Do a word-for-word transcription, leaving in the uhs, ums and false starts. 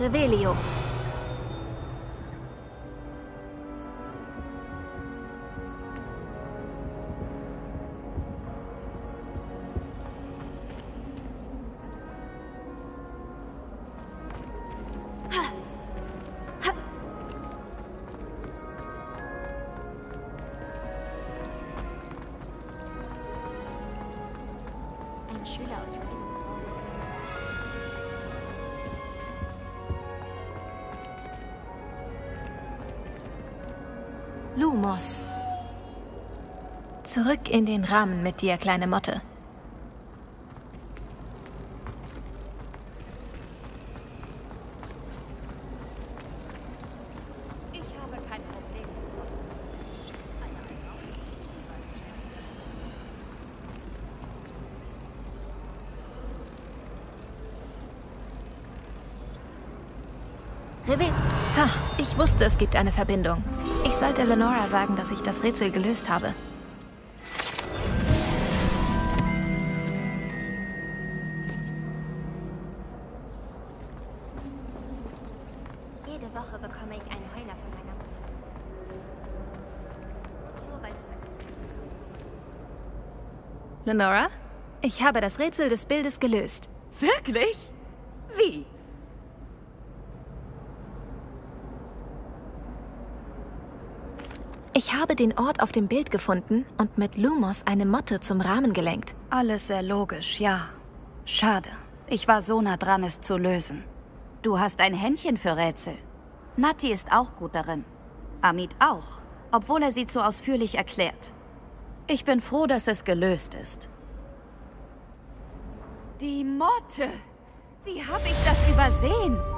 Revelio. Lumos. Zurück in den Rahmen mit dir, kleine Motte. Ha, ich wusste, es gibt eine Verbindung. Ich sollte Lenora sagen, dass ich das Rätsel gelöst habe. Jede Woche bekomme ich einen Heuler von meiner Mutter. Nur weil ich... Lenora, ich habe das Rätsel des Bildes gelöst. Wirklich? Wie? Ich habe den Ort auf dem Bild gefunden und mit Lumos eine Motte zum Rahmen gelenkt. Alles sehr logisch, ja. Schade. Ich war so nah dran, es zu lösen. Du hast ein Händchen für Rätsel. Nati ist auch gut darin. Amit auch, obwohl er sie zu ausführlich erklärt. Ich bin froh, dass es gelöst ist. Die Motte! Wie habe ich das übersehen?